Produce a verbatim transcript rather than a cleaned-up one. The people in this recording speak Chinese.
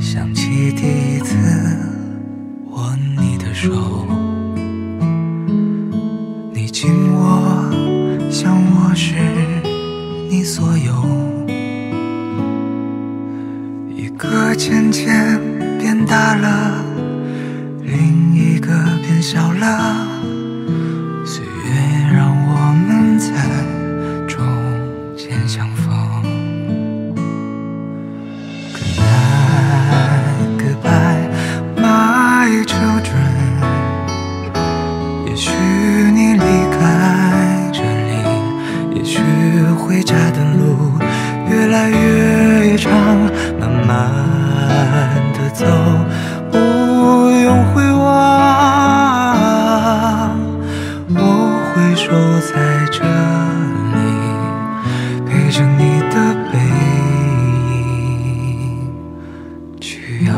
想起第一次握你的手，你紧握，像我是你所有，一个渐渐变大了，另一个变小了，岁月让我们在中间相逢。 回家的路越来越长，慢慢的走，不用回望，我会守在这里，陪着你的背影去遥。